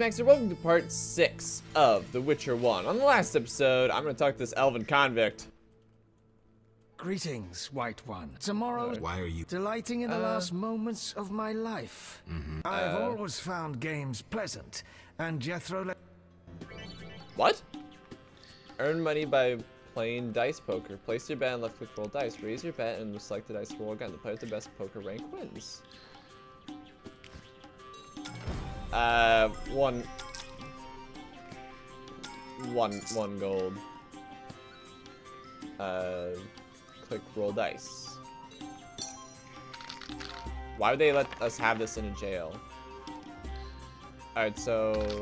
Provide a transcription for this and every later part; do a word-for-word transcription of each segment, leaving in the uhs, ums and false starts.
Thanks and welcome to part six of The Witcher one. On the last episode, I'm going to talk to this elven convict. Greetings, White One. Tomorrow, why are you delighting in the uh, last moments of my life? Mm-hmm. I've uh, always found games pleasant, and Jethro. What? Earn money by playing dice poker. Place your bet and left click roll dice. Raise your bet and select the dice roll again. The player with the best poker rank wins. Uh, one, one, one gold. Uh, click roll dice. Why would they let us have this in a jail? All right, so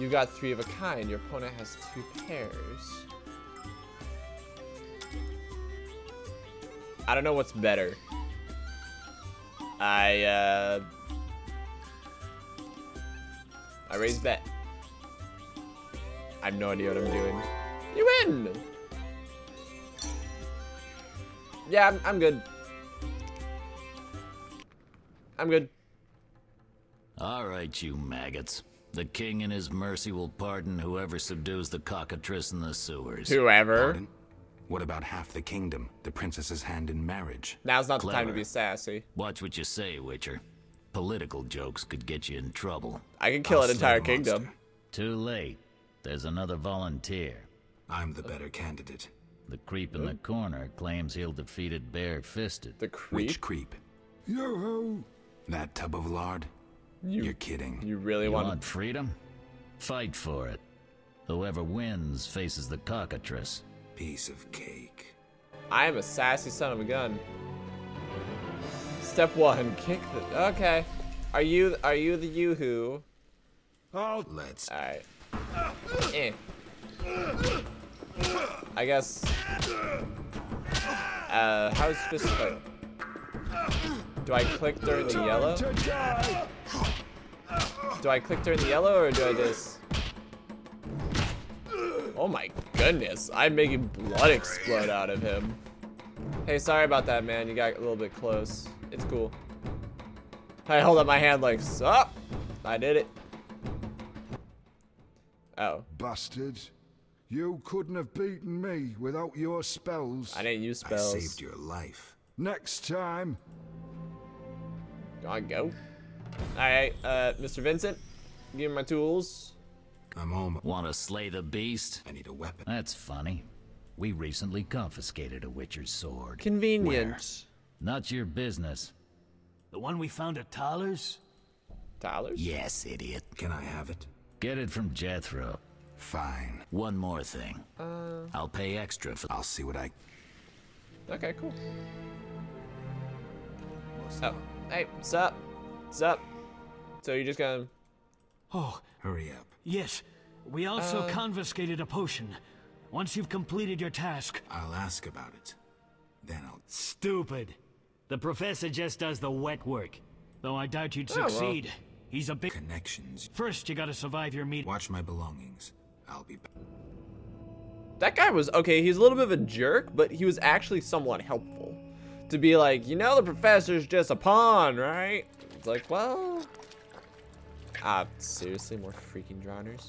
you got three of a kind. Your opponent has two pairs. I don't know what's better. I, uh... I raise bet. I have no idea what I'm doing. You win! Yeah, I'm, I'm good. I'm good. All right, you maggots. The king in his mercy will pardon whoever subdues the cockatrice in the sewers. Whoever? Pardon? What about half the kingdom, the princess's hand in marriage? Now's not Clever. The time to be sassy. Watch what you say, Witcher. Political jokes could get you in trouble. I can kill I'll an entire kingdom. Too late. There's another volunteer. I'm the better candidate. The creep in the corner claims he'll defeat it bare-fisted. The creep? Which creep? Yo-ho! That tub of lard? You, You're kidding. You really you want, want freedom? Fight for it. Whoever wins faces the cockatrice. Piece of cake. I am a sassy son of a gun. Step one, kick the. Okay, are you are you the yoo-hoo? Oh, let's. All right. Eh. I guess. Uh, how's fist fight? Do I click during the yellow? Do I click during the yellow or do I just? Oh my goodness, I'm making blood explode out of him. Hey, sorry about that, man. You got a little bit close. It's cool. I hold up my hand like, sup? I did it. Oh. Bastard. You couldn't have beaten me without your spells. I didn't use spells. I saved your life. Next time. I go. Alright, uh, Mister Vincent, give me my tools. I'm home. Want to slay the beast? I need a weapon. That's funny. We recently confiscated a Witcher's sword. Convenient. Where? Not your business. The one we found at Thaler's? Thaler's? Yes, idiot. Can I have it? Get it from Jethro. Fine. One more thing. Uh... I'll pay extra for. I'll see what I. Okay, cool. What's up? Oh. Hey, what's up? What's up? So you're just gonna. Oh. Hurry up. Yes, we also uh, confiscated a potion. Once you've completed your task... I'll ask about it. Then I'll... Stupid. The professor just does the wet work. Though I doubt you'd oh, succeed. Well. He's a big... Connections. First, you gotta survive your meeting. Watch my belongings. I'll be back. That guy was okay. He's a little bit of a jerk, but he was actually somewhat helpful. To be like, you know, the professor's just a pawn, right? It's like, well... Ah, uh, seriously, more freaking drowners?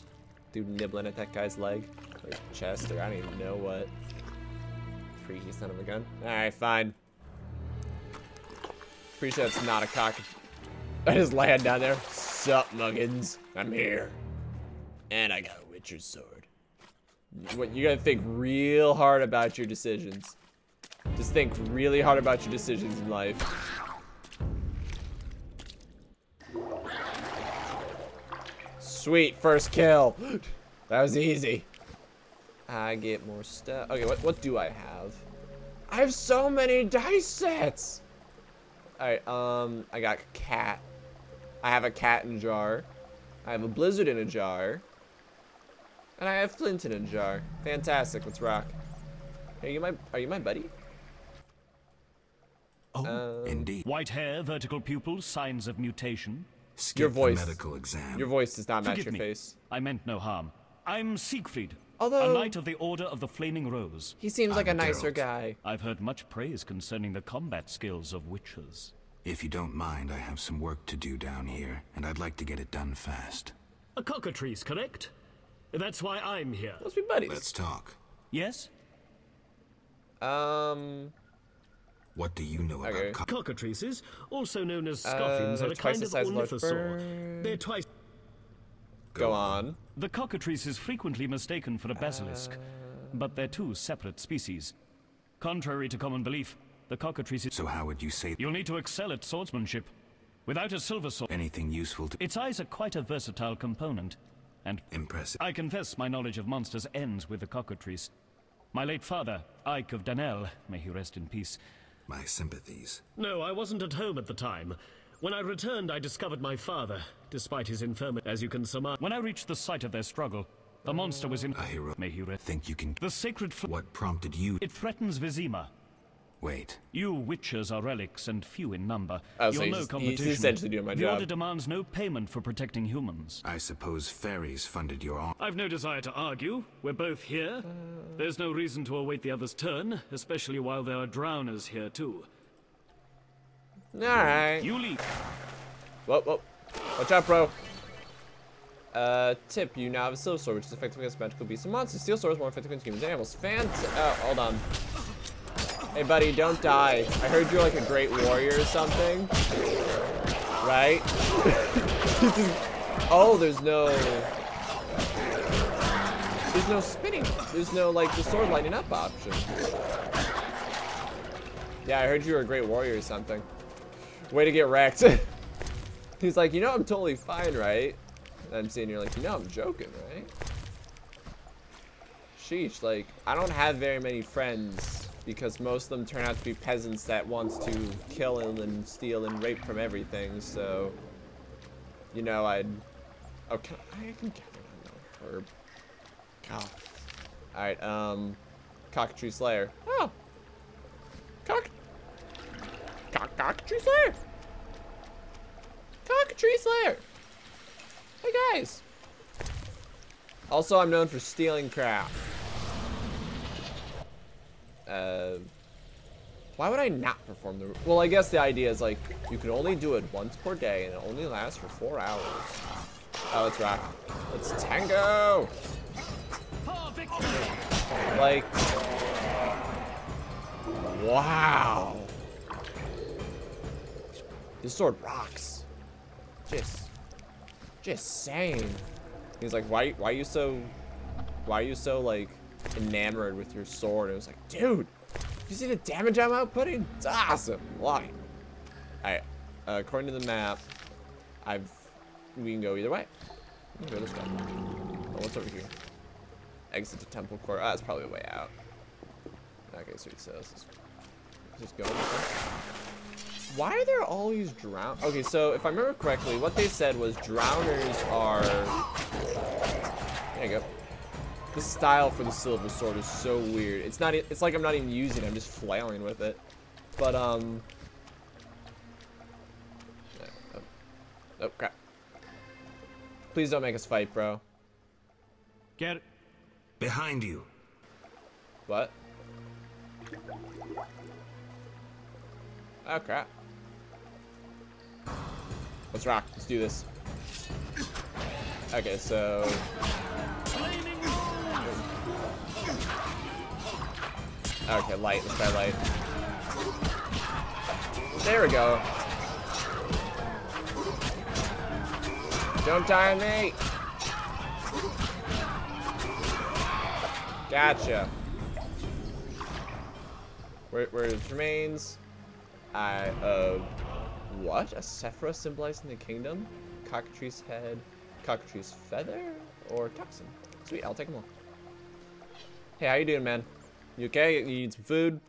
Dude nibbling at that guy's leg, or chest, or I don't even know what. Freaky son of a gun. Alright, fine. Pretty sure that's not a cock. I just land down there. Sup, muggins? I'm here. And I got a Witcher's sword. What, you gotta think real hard about your decisions. Just think really hard about your decisions in life. Sweet, first kill. That was easy. I get more stuff. Okay, what, what do I have? I have so many dice sets. All right, um, I got a cat. I have a cat in a jar. I have a blizzard in a jar. And I have flint in a jar. Fantastic, let's rock. Are you my, are you my buddy? Oh, um, indeed. White hair, vertical pupils, signs of mutation. Skip your voice. Medical exam. Your voice does not match your face. I meant no harm. I'm Siegfried, Although, a knight of the Order of the Flaming Rose. He seems like I'm a nicer Geralt. guy. I've heard much praise concerning the combat skills of witches. If you don't mind, I have some work to do down here, and I'd like to get it done fast. A cockatrice, correct? That's why I'm here. Let's be buddies. Let's talk. Yes? Um... What do you know okay. about co cockatrices, also known as scoffins, uh, are a kind of ornithosaur. They're twice... Go on. The cockatrice is frequently mistaken for a basilisk, uh... but they're two separate species. Contrary to common belief, the cockatrice is... So how would you say... You'll need to excel at swordsmanship. Without a silver sword... Anything useful to... Its eyes are quite a versatile component, and... Impressive. I confess my knowledge of monsters ends with the cockatrice. My late father, Ike of Danel, may he rest in peace... My sympathies. No, I wasn't at home at the time. When I returned, I discovered my father, despite his infirmity, as you can surmise. When I reached the site of their struggle, the monster was in a hero. May he rest. Think you can. The sacred. What prompted you? It threatens Vizima. Wait. You witches are relics and few in number. Oh, You're so no he's, competition. He's essentially doing my the job. Order demands no payment for protecting humans. I suppose fairies funded your arm. I've no desire to argue. We're both here. Uh... There's no reason to await the other's turn, especially while there are drowners here too. Alright. You leave. Whoa, whoa. Watch out, bro. Uh, tip, you now have a silver sword, which is effective against magical beasts and monsters. Steel sword is more effective against humans and animals. Fant oh, hold on. Hey, buddy, don't die. I heard you're like a great warrior or something. Right? Oh, there's no... There's no spinning. There's no, like, the sword lighting up option. Yeah, I heard you were a great warrior or something. Way to get wrecked. He's like, you know I'm totally fine, right? And I'm seeing you're like, you know I'm joking, right? Sheesh, like, I don't have very many friends... because most of them turn out to be peasants that wants to kill and steal and rape from everything, so... You know, I'd... Oh, can I, I can gather another herb. God. Alright, um... Cockatrice Slayer. Oh! Cock... Cock... Cockatrice Slayer! Cockatrice Slayer! Hey, guys! Also, I'm known for stealing crap. Uh, why would I not perform the... Well, I guess the idea is, like, you can only do it once per day, and it only lasts for four hours. Oh, let's rock. Let's tango! Like... Wow! This sword rocks. Just... Just saying. He's like, why, why are you so... Why are you so, like... enamored with your sword? It was like, dude, you see the damage I'm outputting? It's awesome. Why? Alright, uh, according to the map, I've we can go either way. Let's go this way. Oh, what's over here? Exit to Temple Court. Ah, oh, that's probably a way out. Okay, sweet. So let's just, let's just go. Why are there all these drown? Okay, so if I remember correctly, what they said was drowners are. There you go. The style for the silver sword is so weird. It's not. It's like I'm not even using it. I'm just flailing with it. But um. Oh, oh crap! Please don't make us fight, bro. Get behind you. What? Oh crap! Let's rock. Let's do this. Okay, so. Okay, light. Let's try light. There we go. Don't die on me. Gotcha. Where, where it remains? I, uh, what? A Sephra symbolizing the kingdom? Cockatrice head, cockatrice feather, or toxin? Sweet, I'll take them all. Hey, how you doing, man? You okay? You need some food?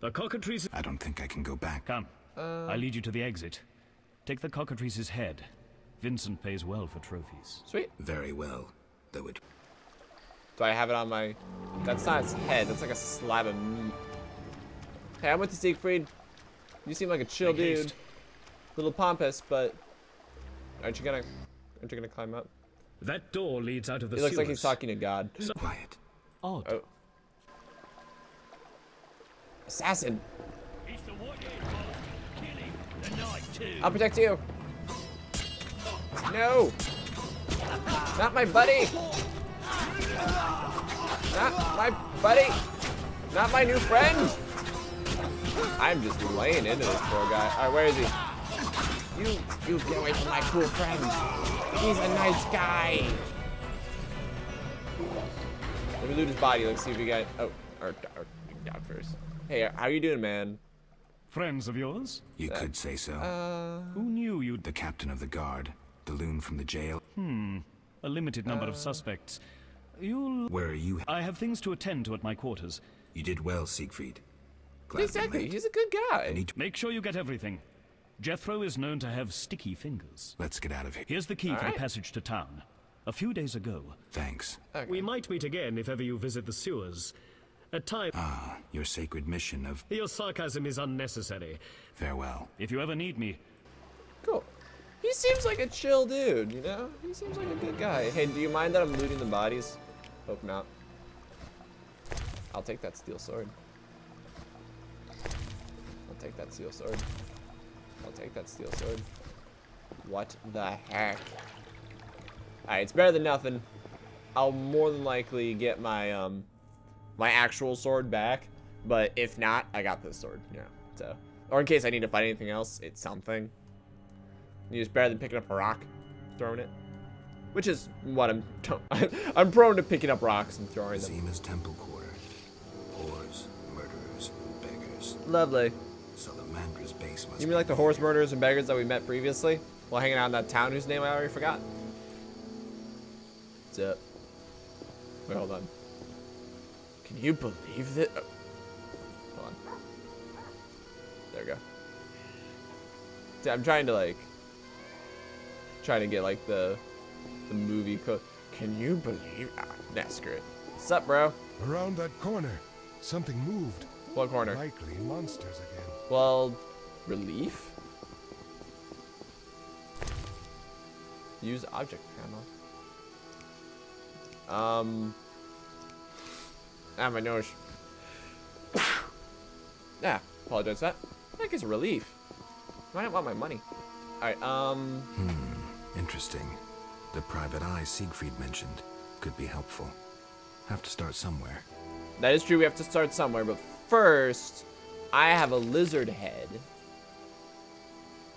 The cockatrice... I don't think I can go back. Come. Uh, I'll lead you to the exit. Take the cockatrice's head. Vincent pays well for trophies. Sweet. Very well. Though it... Do I have it on my... That's not its head. That's like a slab of meat. Hey, I'm with you, Siegfried. You seem like a chill Make dude. Haste. Little pompous, but... Aren't you gonna... Aren't you gonna climb up? That door leads out of the It looks sewers. Like he's talking to God. So quiet. Odd. Oh. Assassin. It's the warrior called killing the night too. I'll protect you. No. Not my buddy. Not my buddy. Not my new friend. I'm just laying into this poor guy. All right, where is he? You, you get away from my cool friend. He's a nice guy. Let me loot his body. Let's see if we got. Oh, or, or down first. Hey, how you doing, man? Friends of yours? You uh, could say so. Uh, Who knew you'd? The captain of the guard, the loon from the jail. Hmm. A limited number uh, of suspects. You'll. Where are you? I have things to attend to at my quarters. You did well, Siegfried. Glad exactly. He's a good guy. Need to make sure you get everything. Jethro is known to have sticky fingers. Let's get out of here. Here's the key All for right. the passage to town. A few days ago. Thanks. Okay. We might meet again if ever you visit the sewers. At time. Ah, your sacred mission of. Your sarcasm is unnecessary. Farewell. If you ever need me. Cool. He seems like a chill dude, you know? He seems like a good guy. Hey, do you mind that I'm looting the bodies? Hope not. I'll take that steel sword. I'll take that steel sword. I'll take that steel sword. What the heck? Alright, it's better than nothing. I'll more than likely get my um my actual sword back. But if not, I got this sword. Yeah. So or in case I need to fight anything else, it's something. It's better than picking up a rock, throwing it. Which is what I'm I'm prone to picking up rocks and throwing them. Vizima's temple quarter. Whores, murderers, beggars. Lovely. Salamandra's base must. You mean like the whores, murderers, and beggars that we met previously? While hanging out in that town whose name I already forgot? What's up? Wait, hold on. Can you believe that? Oh. Hold on. There we go. See, I'm trying to like. Trying to get like the the movie co Can you believe? Ah, nah, screw it. What's up, bro? Around that corner, something moved. What corner? Likely monsters again. Well, relief. Use object panel. Um. Ah, my nose. Yeah, apologize for that. I think it's a relief. I don't want my money. All right. Um. Hmm. Interesting. The private eye Siegfried mentioned could be helpful. Have to start somewhere. That is true. We have to start somewhere, but first, I have a lizard head.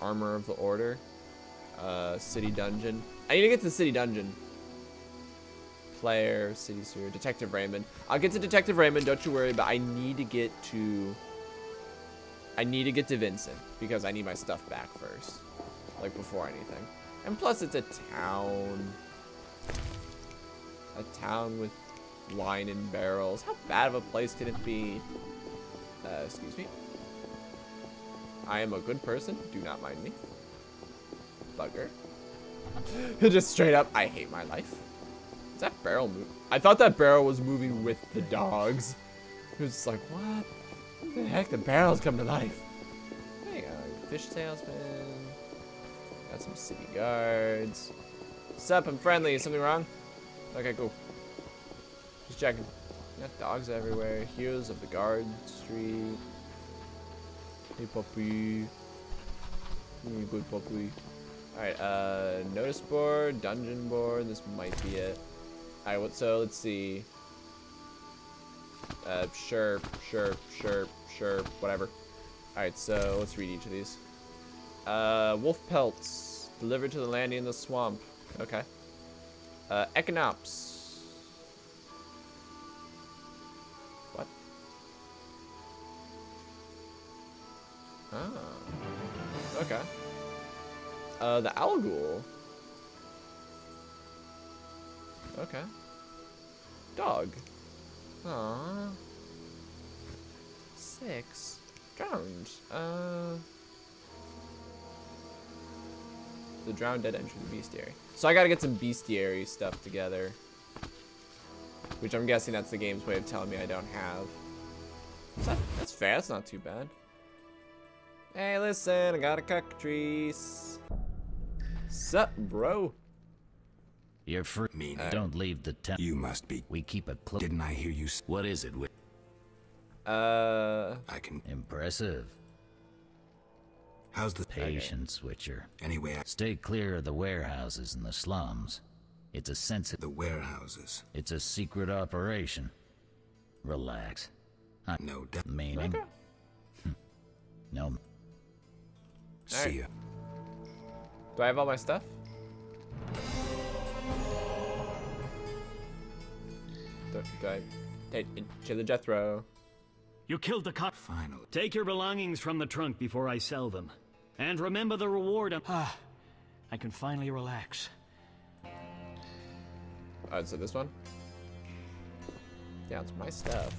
Armor of the Order. Uh, city dungeon. I need to get to the city dungeon. Player, city sewer, Detective Raymond. I'll get to Detective Raymond. Don't you worry. But I need to get to. I need to get to Vincent because I need my stuff back first, like before anything. And plus it's a town. A town with wine and barrels. How bad of a place can it be? Uh, excuse me. I am a good person. Do not mind me. Bugger. Just straight up, I hate my life. Is that barrel move? I thought that barrel was moving with the dogs. It was just like, what? What the heck? The barrels come to life. Hey, uh, fish salesman. Got some city guards. Sup, I'm friendly. Is something wrong? Okay, cool. Just checking. Got dogs everywhere. Heroes of the Guard Street. Hey, puppy. Hey, good puppy. Alright, uh, notice board, dungeon board. This might be it. Alright, what? So let's see. Uh, sure, sure, sure, sure, whatever. Alright, so let's read each of these. Uh, wolf pelts delivered to the landing in the swamp. Okay. Uh, Econops. What? Oh. Okay. Uh, the Owl Ghoul. Okay. Dog. Aww. Six. Drowned. Uh. The drowned dead entered the bestiary. So I gotta get some bestiary stuff together. Which I'm guessing that's the game's way of telling me I don't have. Is that, that's fair, that's not too bad. Hey, listen, I got a cockatrice. Sup, bro? You're free. Mean uh, don't leave the town. You must be. We keep it close. Didn't I hear you? S what is it with? Uh. I can. Impressive. How's the patience, okay. Witcher? Anyway, I stay clear of the warehouses and the slums. It's a sensitive. The warehouses. It's a secret operation. Relax. I no doubt. Meaning. Okay. No. See ya. Do I have all my stuff? Go ahead. Kill the Jethro. You killed the cop. Finally. Take your belongings from the trunk before I sell them. And remember the reward. Ah, I can finally relax. Alright, so this one? Yeah, it's my stuff.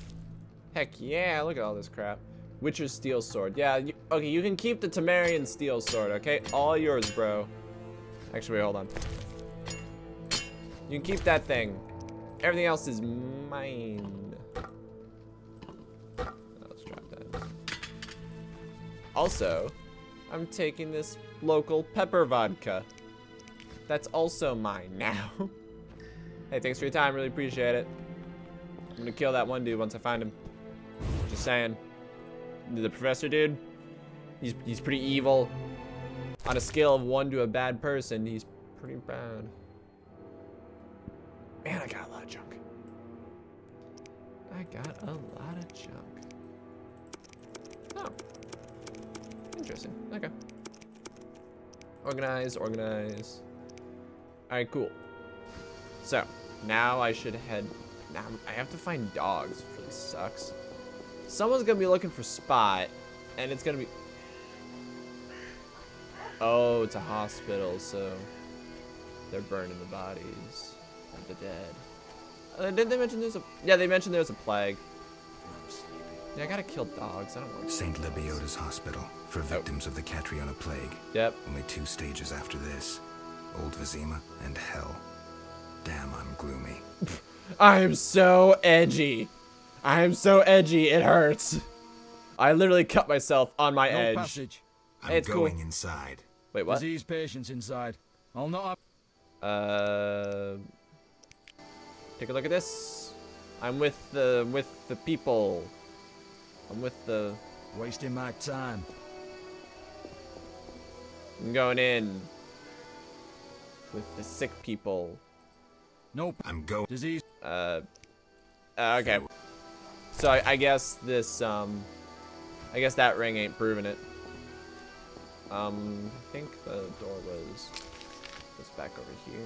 Heck yeah, look at all this crap. Witcher's steel sword. Yeah, you, okay, you can keep the Temerian steel sword, okay? All yours, bro. Actually, wait, hold on. You can keep that thing. Everything else is mine. Let's drop that. Also, I'm taking this local pepper vodka. That's also mine now. Hey, thanks for your time. Really appreciate it. I'm gonna kill that one dude once I find him. Just saying. The professor dude, he's, he's pretty evil. On a scale of one to a bad person, he's pretty bad. Man, I got a lot of junk. I got a lot of junk. Oh. Interesting. Okay. Organize, organize. Alright, cool. So, now I should head... Now I have to find dogs, which really sucks. Someone's gonna be looking for Spot, and it's gonna be... Oh, it's a hospital, so... They're burning the bodies. Of the dead. Uh, did they mention there's a? Yeah, they mentioned there's a plague. I'm sleepy. Yeah, I gotta kill dogs. I don't want. Saint Lebiota's hospital for victims oh. of the Catriona plague. Yep. Only two stages after this: Old Vizima and Hell. Damn, I'm gloomy. I am so edgy. I am so edgy. It hurts. I literally cut myself on my no edge. Passage. I'm it's going cool. inside. Wait, what? Disease patients inside. I'll not. Uh. Take a look at this. I'm with the with the people. I'm with the wasting my time. I'm going in with the sick people. Nope. I'm going disease. Uh, uh. Okay. So I, I guess this um. I guess that ring ain't proving it. Um. I think the door was was back over here.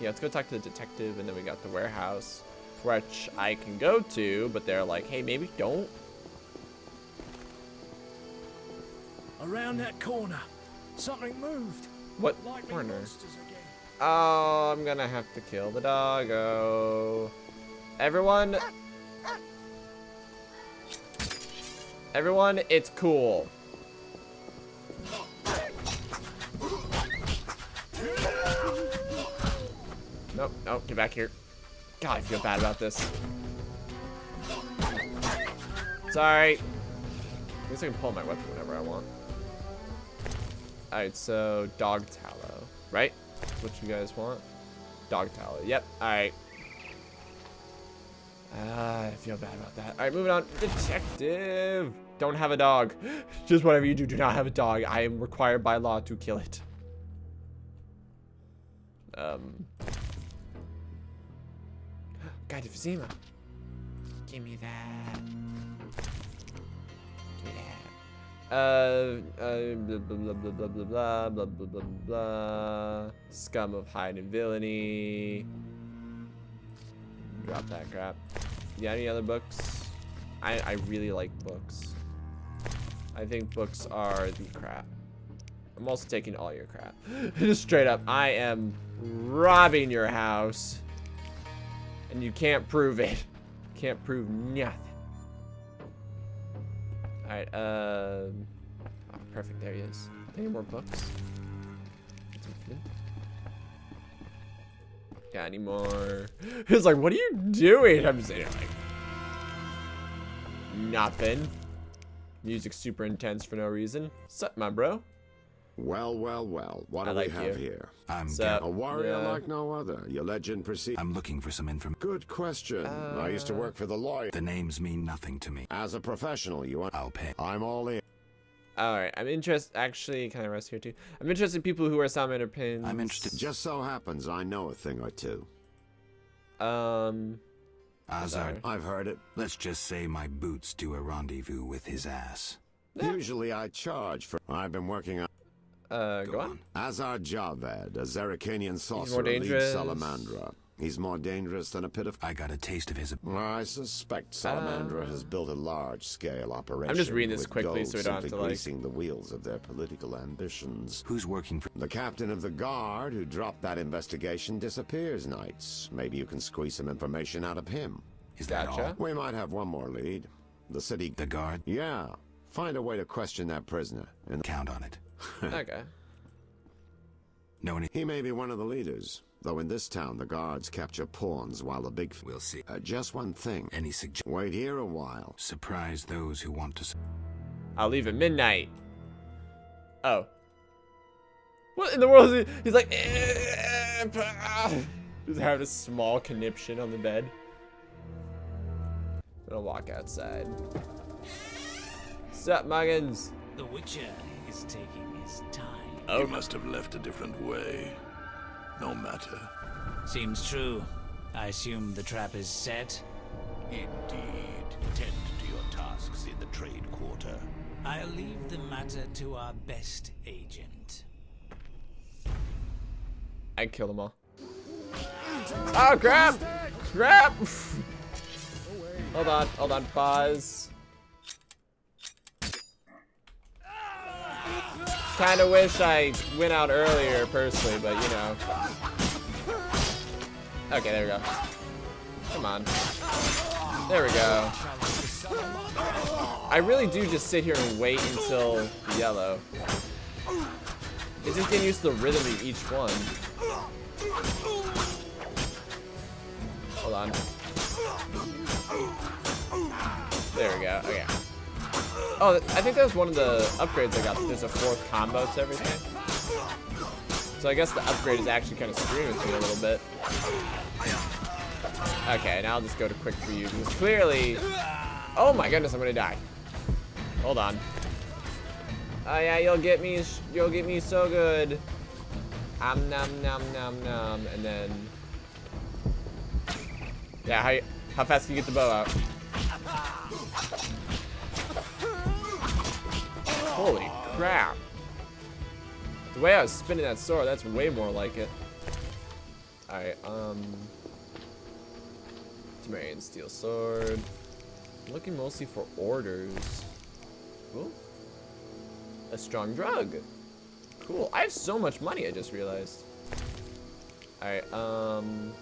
Yeah, let's go talk to the detective, and then we got the warehouse, which I can go to, but they're like, hey, maybe don't. Around that corner, something moved. What corner? Oh, I'm gonna have to kill the doggo. Everyone. Everyone, it's cool. Nope, nope, get back here. God, I feel bad about this. It's alright. At least I can pull my weapon whenever I want. Alright, so dog tallow, right? That's what you guys want? Dog tallow, yep, alright. Ah, I feel bad about that. Alright, moving on. Detective! Don't have a dog. Just whatever you do, do not have a dog. I am required by law to kill it. Um... Guide to Vizima. Give me that. Give me that. Uh, uh, blah, blah, blah, blah, blah, blah, blah, blah, blah, blah. Scum of hide and villainy. Drop that crap. You got any other books? I, I really like books. I think books are the crap. I'm also taking all your crap. Just straight up, I am robbing your house. And you can't prove it. Can't prove nothing. Alright, uh... Oh, perfect, there he is. Are there any more books? Got any more? He's like, what are you doing? I'm just sitting here like... Nothing. Music's super intense for no reason. Sup, my bro? Well, well, well. What do we have here? I'm a warrior like no other. Your legend proceeds. I'm looking for some information. Good question. Uh, I used to work for the lawyer. The names mean nothing to me. As a professional, you want? I'll pay. I'm all in. All right. I'm interested. Actually, can I rest here too? I'm interested in people who are salamander pins. I'm interested. Just so happens I know a thing or two. Um. Azar, I've heard it. Let's just say my boots do a rendezvous with his ass. Yeah. Usually I charge for. I've been working on. Uh, go, go on. on. Azar Javed, a Zerikanian sorcerer, leads Salamandra. He's more dangerous than a pit of. I got a taste of his. I suspect Salamandra uh, has built a large-scale operation. I'm just reading this quickly, so we don't have to like. The wheels of their political ambitions. Who's working for the captain of the guard who dropped that investigation? Disappears nights. Maybe you can squeeze some information out of him. Is that gotcha. all? We might have one more lead. The city. The guard. Yeah. Find a way to question that prisoner and count on it. Okay. No one. He may be one of the leaders. Though in this town, the guards capture pawns while the big... We'll see. Uh, just one thing. Any suggestion? Wait here a while. Surprise those who want to... I'll leave at midnight. Oh. What in the world is he? He's like... He's having a small conniption on the bed. I'm gonna walk outside. Sup, Muggins? The Witcher is taking his time. Oh. He must have left a different way. No matter. Seems true. I assume the trap is set? Indeed. Tend to your tasks in the trade quarter. I'll leave the matter to our best agent. I kill them all. Oh, crap! Crap! Hold on, hold on, pause. Kind of wish I went out earlier, personally, but you know. Okay, there we go. Come on. There we go. I really do just sit here and wait until yellow. It's just getting used to the rhythm of each one. Hold on. There we go. Okay. Oh, I think that was one of the upgrades I got. There's a fourth combo to everything. So I guess the upgrade is actually kind of screwing with me a little bit. Okay, now I'll just go to quick for you because clearly... Oh my goodness, I'm gonna die. Hold on. Oh yeah, you'll get me, you'll get me so good. Om nom nom nom nom, and then... Yeah, how, how fast can you get the bow out? Holy crap. The way I was spinning that sword, that's way more like it. Alright, um... Temerian Steel Sword. I'm looking mostly for orders. Cool. A strong drug. Cool. I have so much money, I just realized. Alright, um...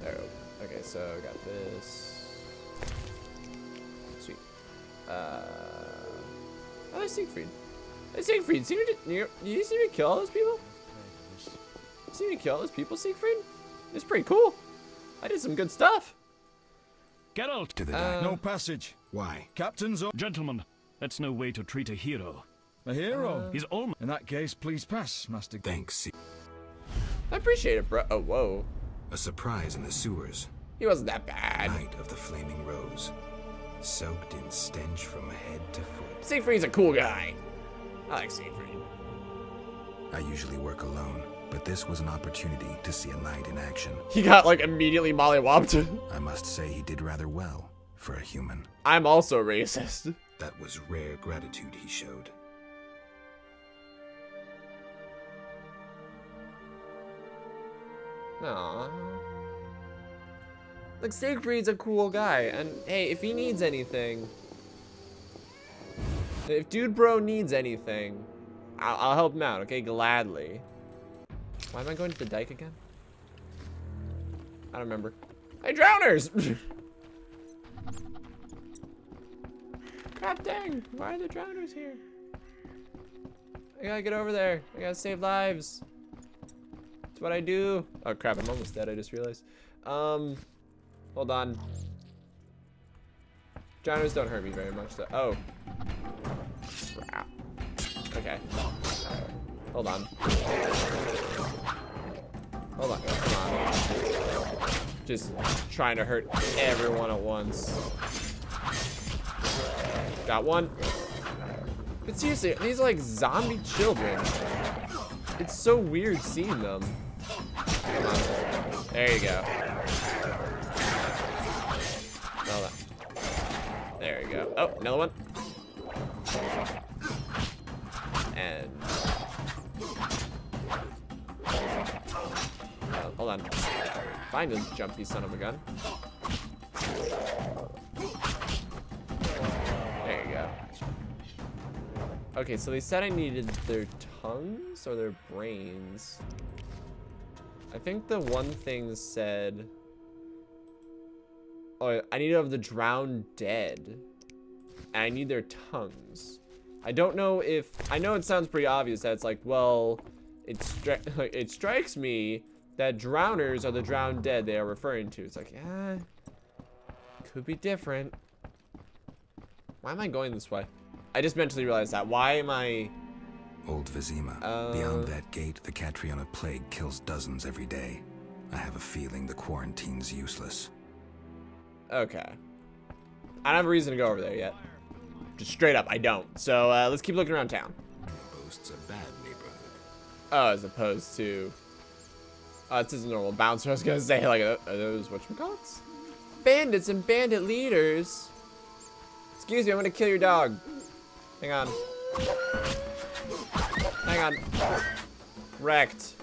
There we go. Okay, so I got this. Uh, oh, there's Siegfried. There's Siegfried. Did you, did you see me kill all those people? You see me kill all those people, Siegfried? It's pretty cool. I did some good stuff. Geralt. To the uh, no passage. Why? Captains or gentlemen, that's no way to treat a hero. A hero? Uh, He's almost. In that case, please pass, Master. Thanks. I appreciate it, bro. Oh, whoa. A surprise in the sewers. He wasn't that bad. Night of the Flaming Rose. Soaked in stench from head to foot. Siegfried's a cool guy. I like Siegfried. I usually work alone, but this was an opportunity to see a knight in action. He got like immediately mollywopped. I must say he did rather well for a human. I'm also racist. That was rare gratitude he showed. Aww. Like, Siegfried's a cool guy, and hey, if he needs anything, if dude bro needs anything, I'll, I'll help him out, okay, gladly. Why am I going to the dike again? I don't remember. Hey, drowners! Crap dang, why are the drowners here? I gotta get over there, I gotta save lives. That's what I do. Oh crap, I'm almost dead, I just realized. Um... Hold on. Drowners don't hurt me very much, though. Oh. Okay. Hold on. Hold on. Come on. Just trying to hurt everyone at once. Got one. But seriously, these are like zombie children. It's so weird seeing them. Come on. There you go. Hold on. There you go. Oh, another one. And oh, hold on. Find him, jumpy son of a gun. There you go. Okay, so they said I needed their tongues or their brains. I think the one thing said... Oh, I need of the drowned dead. And I need their tongues. I don't know if... I know it sounds pretty obvious that it's like, well... It, stri it strikes me that drowners are the drowned dead they are referring to. It's like, yeah... Could be different. Why am I going this way? I just mentally realized that. Why am I... Old Vizima. Uh, Beyond that gate, the Catriona plague kills dozens every day. I have a feeling the quarantine's useless. Okay. I don't have a reason to go over there yet. Just straight up, I don't. So uh, let's keep looking around town. Boasts a bad neighborhood. Oh, as opposed to... Uh, this is a normal bouncer. I was going to say, like, are those whatchamacallits? Bandits and bandit leaders. Excuse me, I'm going to kill your dog. Hang on. Hang on. Wrecked.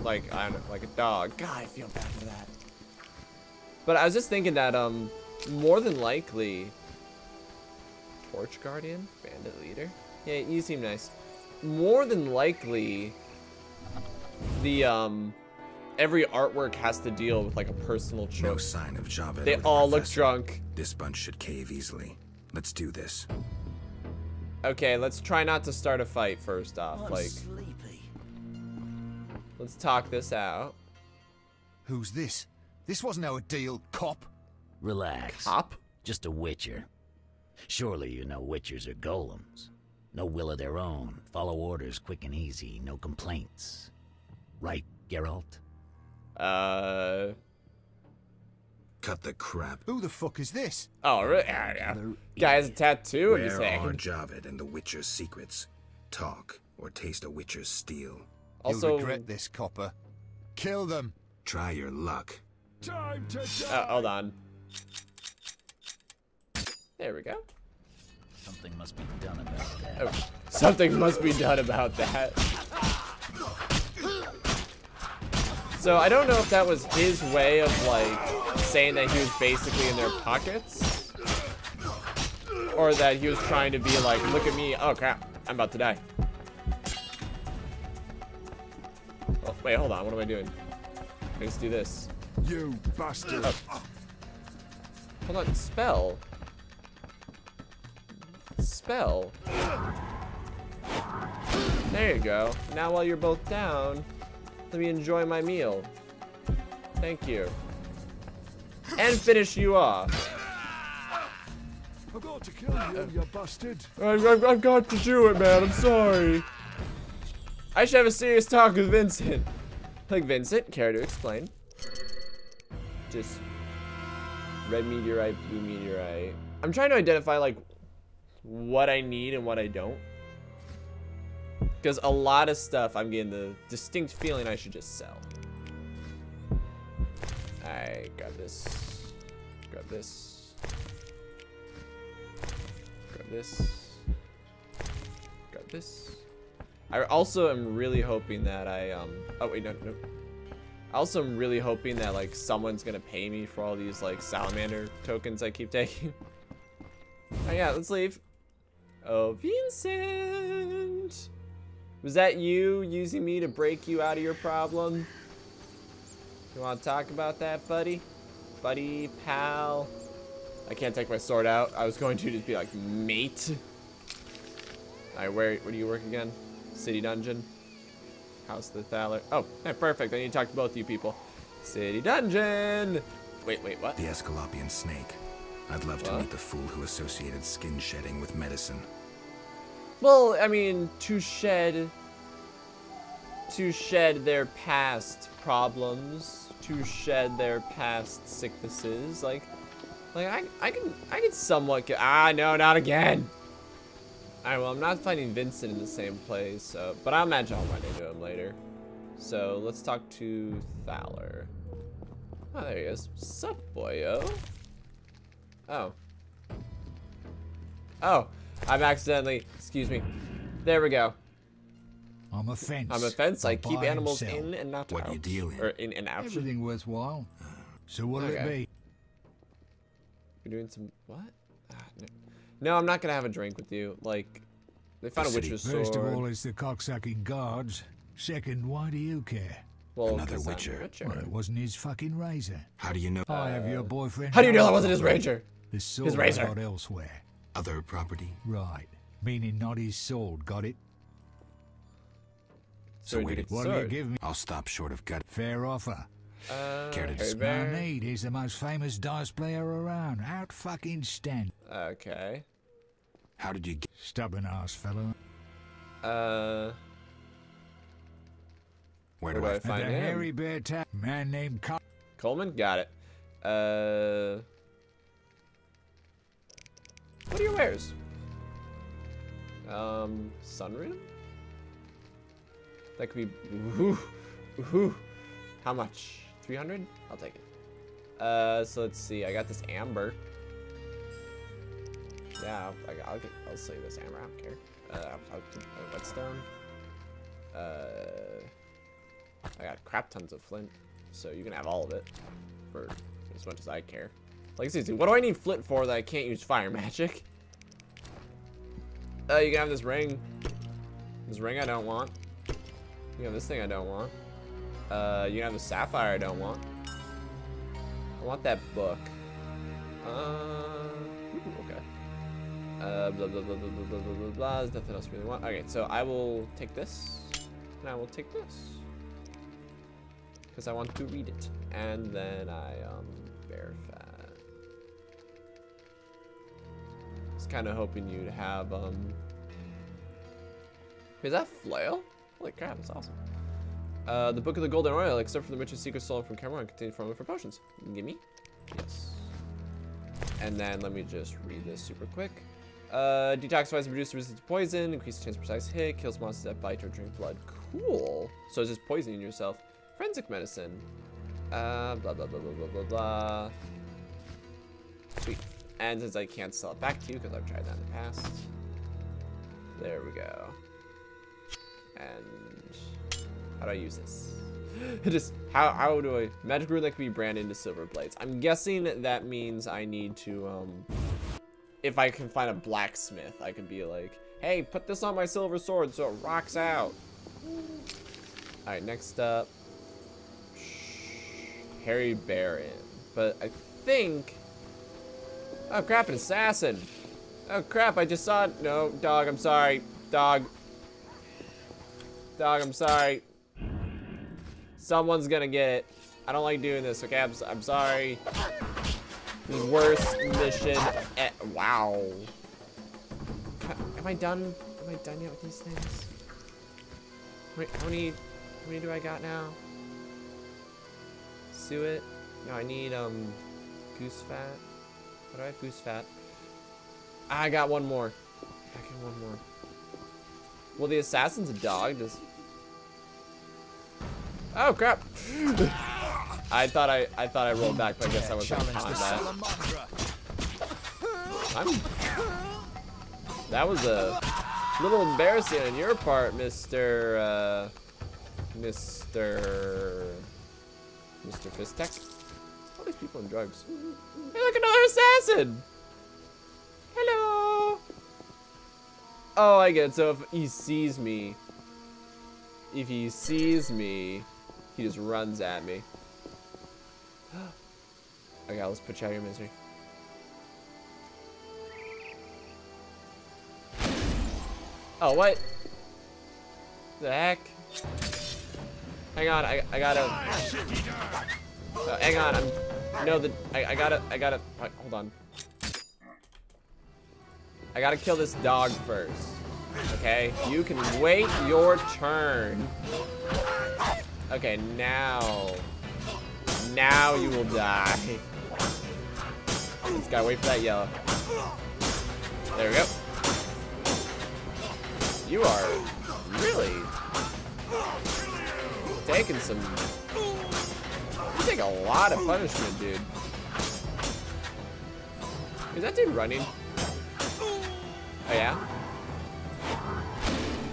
Like, I don't know, like a dog. God, I feel bad for that. But I was just thinking that, um, more than likely... Torch Guardian? Bandit leader? Yeah, you seem nice. More than likely, the, um... every artwork has to deal with, like, a personal choice. No sign of Javed. They all look drunk. This bunch should cave easily. Let's do this. Okay, let's try not to start a fight first off. I'm like, sleepy. Let's talk this out. Who's this? This wasn't our deal, cop. Relax. Cop? Just a witcher. Surely you know witchers are golems. No will of their own. Follow orders quick and easy. No complaints. Right, Geralt? Uh... Cut the crap. Who the fuck is this? Oh, really? Guy has a tattoo and he's saying... Where are Javed and the Witcher's secrets? Talk or taste a Witcher's steel. Also... You'll regret this, copper. Kill them. Try your luck. Time to die. Uh, hold on. There we go. Something must be done about that. Oh, something must be done about that. So I don't know if that was his way of, like, saying that he was basically in their pockets. Or that he was trying to be like, look at me. Oh, crap. I'm about to die. Oh, wait, hold on. What am I doing? Let's do this. You bastard. Oh. Hold on. Spell. Spell. There you go. Now while you're both down... Let me enjoy my meal. Thank you. And finish you off. I've got to kill you, you bastard. I've, I've, I've got to do it, man. I'm sorry. I should have a serious talk with Vincent. Like, Vincent, care to explain? Just red meteorite, blue meteorite. I'm trying to identify, like, what I need and what I don't. Because a lot of stuff, I'm getting the distinct feeling I should just sell. Alright, grab this. Grab this. Grab this. Grab this. I also am really hoping that I, um... Oh, wait, no, no. I also am really hoping that, like, someone's gonna pay me for all these, like, salamander tokens I keep taking. Oh, yeah, let's leave. Oh, Vincent! Was that you using me to break you out of your problem? You want to talk about that, buddy? Buddy, pal. I can't take my sword out. I was going to just be like, mate. Alright, where, where do you work again? City Dungeon. House of the Thaler. Oh, yeah, perfect. I need to talk to both of you people. City Dungeon! Wait, wait, what? The Escalopian Snake. I'd love to meet the fool who associated skin shedding with medicine. Well, I mean, to shed... To shed their past problems, to shed their past sicknesses, like... Like, I, I can, I can somewhat get- Ah, no, not again! Alright, well, I'm not fighting Vincent in the same place, so, but I'll imagine I'll run into him later. So, let's talk to Thaler. Oh, there he is. Sup, boyo? Oh. Oh, I'm accidentally- excuse me. There we go. I'm a fence. I'm a fence. I keep animals himself. in and not what out. What you dealing? Or in and out. Everything worthwhile. So what'll okay. it be? You're doing some what? Ah, no. no, I'm not gonna have a drink with you. Like, they found the a witch's sword. First of all, it's the cocksucking guards. Second, why do you care? Well, another witcher. witcher. Well, it wasn't his fucking razor. How do you know? Uh, I have your boyfriend. How do you know that wasn't his razor? His sword his razor. Got elsewhere. Other property. Right, meaning not his sword. Got it. So, so wait, what do you give me? I'll stop short of gut. Fair offer. Uh, Care to display? No need. He's the most famous dice player around. Out fucking stand. Okay. How did you get? Stubborn ass fellow. Uh. Where do, Where do I, I find him? Hairy bear tap. Man named Col Coleman. Got it. Uh. What are your wares? Um, sunroom. That could be, woohoo, woohoo. How much? three hundred? I'll take it. Uh, so let's see, I got this amber. Yeah, I'll, I'll, get, I'll save this amber, I don't care. Uh, I'll keep my whetstone. Uh, I got crap tons of flint, so you can have all of it for as much as I care. Like, seriously, what do I need flint for that I can't use fire magic? Uh, you can have this ring. This ring I don't want. You know, this thing I don't want. Uh, you have a sapphire I don't want. I want that book. Uh, ooh, okay. Uh, blah, blah, blah, blah, blah, blah, blah, blah, blah. There's nothing else I really want. Okay, so I will take this. And I will take this. Because I want to read it. And then I, um, bear fat. I was kind of hoping you'd have, um... Is that flail? Holy crap, that's awesome. Uh, the Book of the Golden Oil, except for the Witch's Secret stolen from Cameron, contained formula for potions. Gimme. Yes. And then let me just read this super quick. Uh, detoxifies and reduces resistance to poison, increases chance per precise hit, kills monsters that bite or drink blood. Cool. So it's just poisoning yourself. Forensic medicine. Uh, blah, blah, blah, blah, blah, blah, blah. Sweet. And since I can't sell it back to you, because I've tried that in the past. There we go. And how do I use this? Just how how do I magic rune that can be branded into silver blades? I'm guessing that means I need to um if I can find a blacksmith, I can be like, hey, put this on my silver sword so it rocks out. Alright, next up Harry Baron. But I think oh crap, an assassin. Oh crap, I just saw it. No, dog, I'm sorry. Dog. Dog, I'm sorry. Someone's gonna get it. I don't like doing this, okay? I'm, I'm sorry. Worst mission at, wow. Am I done? Am I done yet with these things? Wait, how many, how many do I got now? Suet? No, I need, um, goose fat. What do I have? Goose fat. I got one more. I got one more. Well, the assassin's a dog, just... Oh crap! I thought I I thought I rolled back, but I guess I was in combat. I'm... That was a little embarrassing on your part, Mister Uh, Mister Mister Fistek. All these people in drugs. Hey, look, another assassin! Hello. Oh, I get it. So if he sees me. If he sees me, he just runs at me. Okay, let's put you out of your misery. Oh, what? The heck? Hang on, I, I gotta... Oh, hang on, I'm... No, the... I, I gotta... I gotta... Hold on. I gotta kill this dog first. Okay, you can wait your turn. Okay, now. Now you will die. Just gotta wait for that yellow. There we go. You are really taking some... You take a lot of punishment, dude. Is that dude running? Oh, yeah?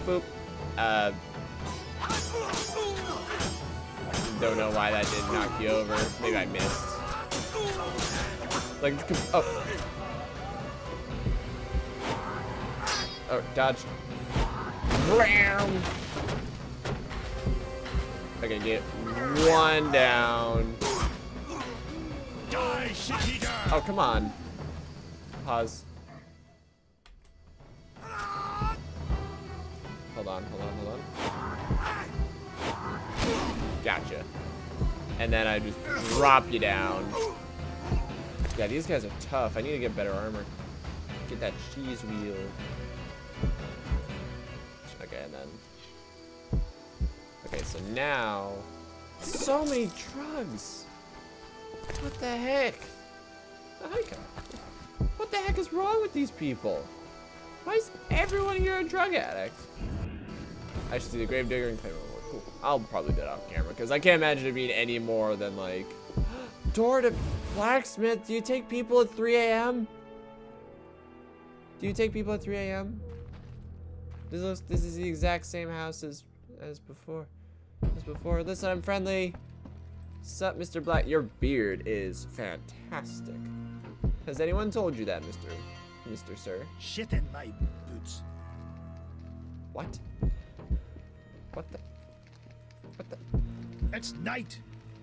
Boop. Uh... Don't know why that did knock you over. Maybe I missed. Like, oh. Oh, dodge. Okay, get one down. Oh, come on. Pause. Hold on, hold on, hold on. Gotcha. And then I just drop you down. Yeah, these guys are tough. I need to get better armor. Get that cheese wheel. Okay, and then... Okay, so now... So many drugs! What the heck? What the heck is wrong with these people? Why is everyone here a drug addict? I should see the gravedigger and claim reward. Cool. I'll probably do that off camera, because I can't imagine it being any more than, like... Door to... Blacksmith, do you take people at three A M? Do you take people at three A M? This looks, this is the exact same house as as before. As before. Listen, I'm friendly. Sup, Mister Black. Your beard is fantastic. Has anyone told you that, Mister Mister Sir? Shit in my boots. What? What the? What the? It's night.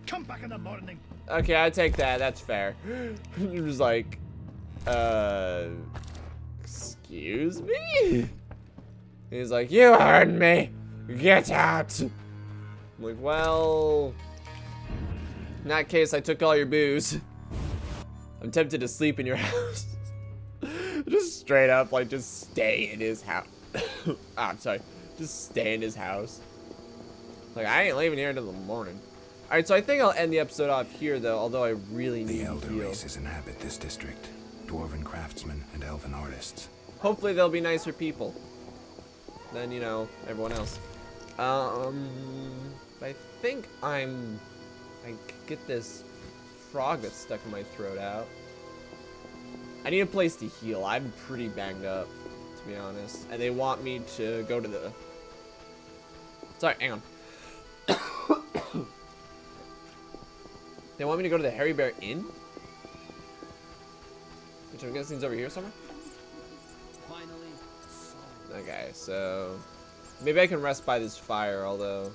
Come back in the morning. Okay, I take that. That's fair. You're just like, uh, excuse me? He's like, you heard me. Get out. I'm like, well, in that case, I took all your booze. I'm tempted to sleep in your house. Just straight up, like, just stay in his house. Oh, I'm sorry. Just stay in his house. Like, I ain't leaving here until the morning. All right, so I think I'll end the episode off here, though, although I really need to heal. The elder races inhabit this district, dwarven craftsmen and elven artists. Hopefully they'll be nicer people than, you know, everyone else. Um, I think I'm... I get this frog that's stuck in my throat out. I need a place to heal. I'm pretty banged up, to be honest. And they want me to go to the... Sorry, hang on. They want me to go to the Hairy Bear Inn? Which I'm guessing is over here somewhere? Okay, so... Maybe I can rest by this fire, although...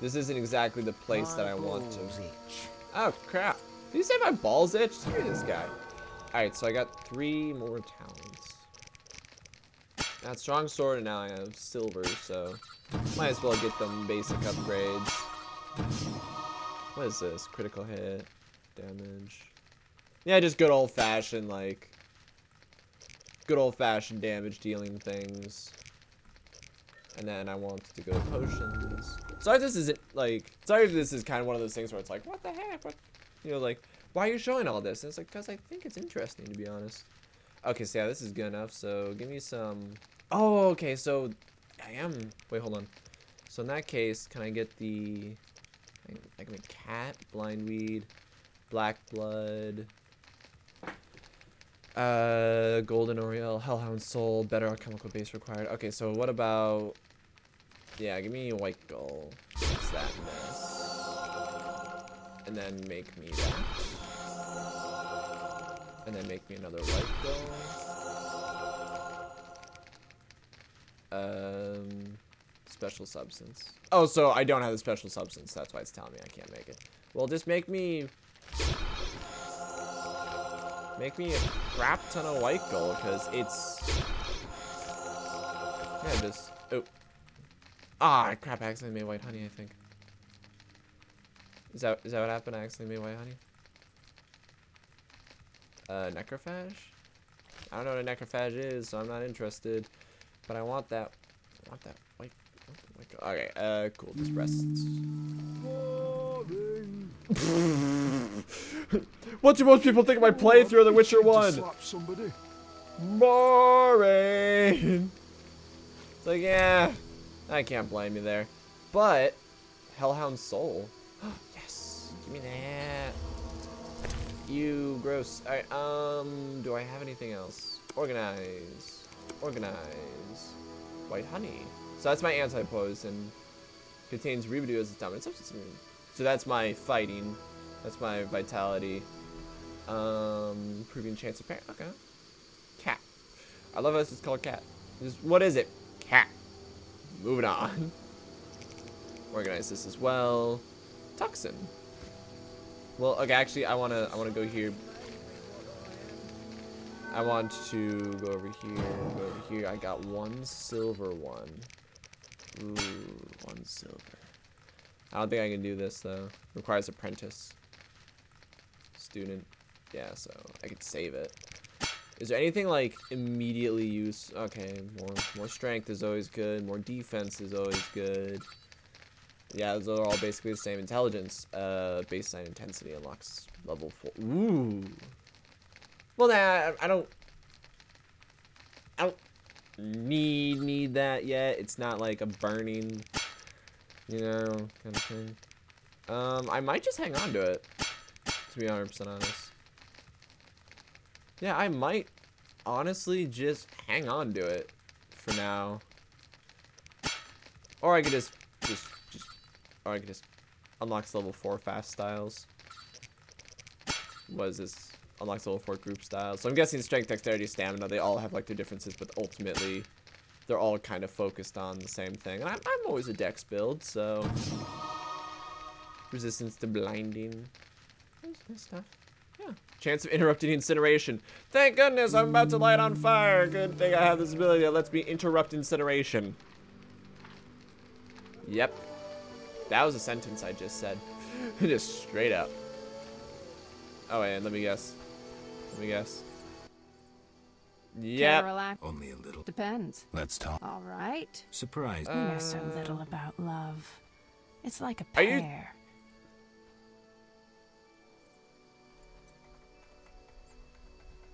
This isn't exactly the place that I want to... Oh, crap. Did you say my balls itched? Look at this guy. Alright, so I got three more talents. That strong sword, and now I have silver, so... Might as well get them basic upgrades. What is this? Critical hit, damage. Yeah, just good old-fashioned, like, good old-fashioned damage dealing things. And then I want to go to potions. Sorry if this isn't, like, sorry if this is kind of one of those things where it's like, what the heck? What? You know, like, why are you showing all this? And it's like, because I think it's interesting, to be honest. Okay, so yeah, this is good enough. So give me some. Oh, okay, so I am. Wait, hold on. So in that case, can I get the... I can make cat, blindweed, black blood, uh, golden oriole, hellhound soul, better alchemical base required. Okay, so what about, yeah, give me white gull. Fix that mess. And then make me that. And then make me another white gull. Um... Special substance. Oh, so I don't have the special substance. That's why it's telling me I can't make it. Well, just make me... Make me a crap ton of white gold, because it's... Yeah, just... Oh. Ah, crap, I accidentally made white honey, I think. Is that, is that what happened? I accidentally made white honey? Uh, necrophage? I don't know what a necrophage is, so I'm not interested. But I want that. I want that white. Oh okay, uh, cool. This rests. What do most people think of my playthrough of The Witcher one? Boring. It's like, yeah, I can't blame you there. But Hellhound Soul. Yes. Give me that. You gross. All right. Um. Do I have anything else? Organize. Organize. White honey. So that's my anti-poison. Contains residue as its dominant substance. So that's my fighting. That's my vitality. Um. Improving chance of pair. Okay. Cat. I love how this is called cat. Just, what is it? Cat. Moving on. Organize this as well. Toxin. Well, okay. Actually, I wanna. I wanna go here. I want to go over here. Go over here. I got one silver one. Ooh, one silver. I don't think I can do this though. Requires apprentice. Student. Yeah. So I could save it. Is there anything like immediately use? Okay. More. More strength is always good. More defense is always good. Yeah, those are all basically the same. Intelligence, uh, baseline intensity unlocks level four. Ooh. Well, nah, I don't, I don't need need that yet. It's not like a burning, you know, kind of thing. Um, I might just hang on to it, to be one hundred percent honest. Yeah, I might honestly just hang on to it for now. Or I could just, just. Or I can just unlocks level four fast styles. What is this? Unlocks level four group styles. So I'm guessing strength, dexterity, stamina. They all have like their differences, but ultimately they're all kind of focused on the same thing. And I'm, I'm always a dex build, so resistance to blinding. Nice stuff. Yeah. Chance of interrupting incineration. Thank goodness I'm about to light on fire. Good thing I have this ability that lets me interrupt incineration. Yep. That was a sentence I just said. Just straight up. Oh, wait, let me guess. Let me guess. Yeah. Only a little. Depends. Let's talk. All right. Surprise. You know so little about love. It's like a pear.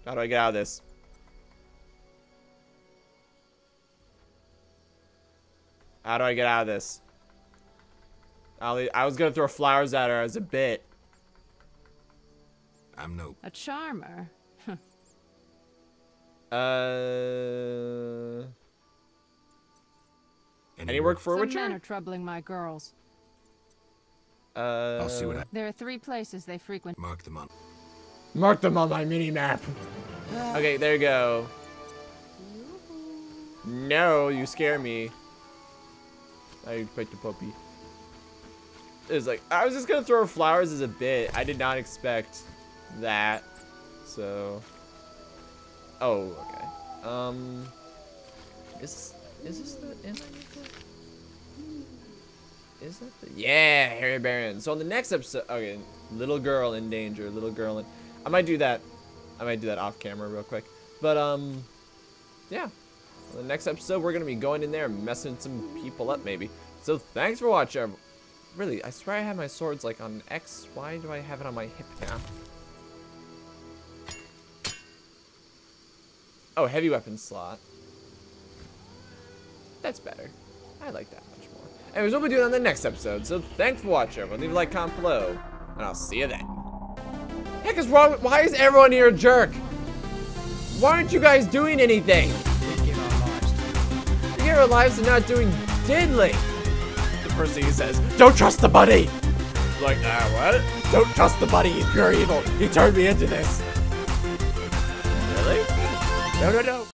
How do I get out of this? How do I get out of this? I was gonna throw flowers at her as a bit. I'm no. A charmer. uh. Any, any work for a witcher? Some men are troubling my girls. Uh. I'll see what I. There are three places they frequent. Mark them on. Mark them on my mini map. Uh, okay, there you go. No, you scare me. I expect a puppy. It was like, I was just gonna throw flowers as a bit. I did not expect that. So. Oh, okay. Um. Is, is this the. Is that, is that the. Yeah, Harry Baron. So on the next episode. Okay, little girl in danger. Little girl in. I might do that. I might do that off camera real quick. But, um. Yeah. On the next episode, we're gonna be going in there and messing some people up, maybe. So thanks for watching, everyone. Really, I swear I have my swords like on X. Why do I have it on my hip now? Oh, heavy weapon slot. That's better. I like that much more. Anyways, we'll be doing it on the next episode. So thanks for watching, everyone. Leave a like, comment below, and I'll see you then. Heck is wrong with, why is everyone here a jerk? Why aren't you guys doing anything? We give our lives to, we give our lives to not doing diddly. First thing he says, don't trust the buddy! Like, ah, what? Don't trust the buddy, he's pure evil. He turned me into this. Really? No, no, no.